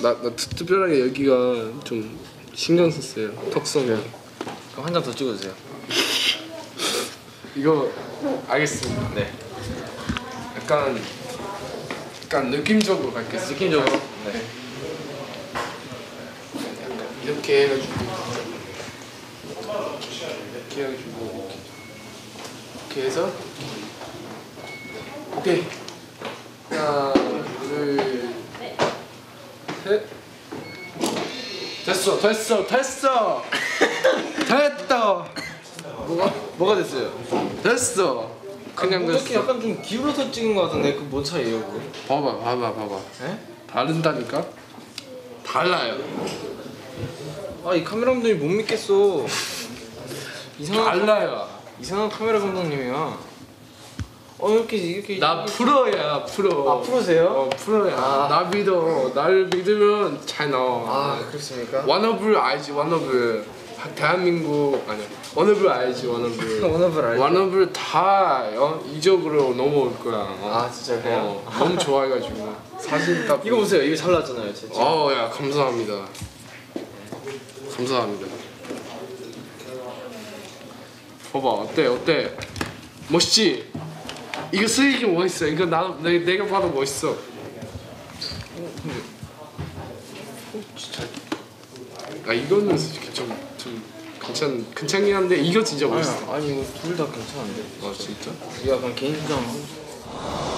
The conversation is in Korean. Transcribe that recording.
나 특별하게 여기가 좀 신경 썼어요. 턱선에. 그럼 한 장 더 찍어주세요. 이거 알겠습니다. 네. 약간 느낌적으로 갈게요. 느낌적으로? 네. 약간 이렇게 해가지고 이렇게 해가지고 이렇게 해서 오케이. 하나, 둘, 셋. 됐어. 됐다. 뭐가 됐어요? 됐어. 그냥 됐어. 이렇게 약간 좀 기울어서 찍은 거 같은데 그 뭔 차이예요 그거? 봐봐. 에? 다른다니까? 달라요. 아, 이 카메라 감독님 못 믿겠어. 달라요. 이상한 카메라 감독님이야. 이렇게 나 프로야, 프로. 아, 프로세요? 프로야. 아. 나 믿어. 나를 믿으면 잘 나와. 아, 그렇습니까? 워너블 알지, 워너블. 대한민국 아니야. 워너블 알지, 워너블. 워너블 알지. 워너블 다 이적으로 넘어올 거야. 아, 진짜 그래요? 너무 좋아해가지고. 사진 딱. 이거 보세요. 이거 잘났잖아요, 진짜. 야, 감사합니다. 감사합니다. 봐봐, 어때? 멋있지? 이거 쓰이기 멋있어. 이거 내가 봐도 멋있어. 근데 진짜. 아, 이거는 솔직히 좀 괜찮긴 한데 이거 진짜 멋있어. 아니 이거 둘 다 괜찮은데. 아, 진짜? 이거 약간 개인감.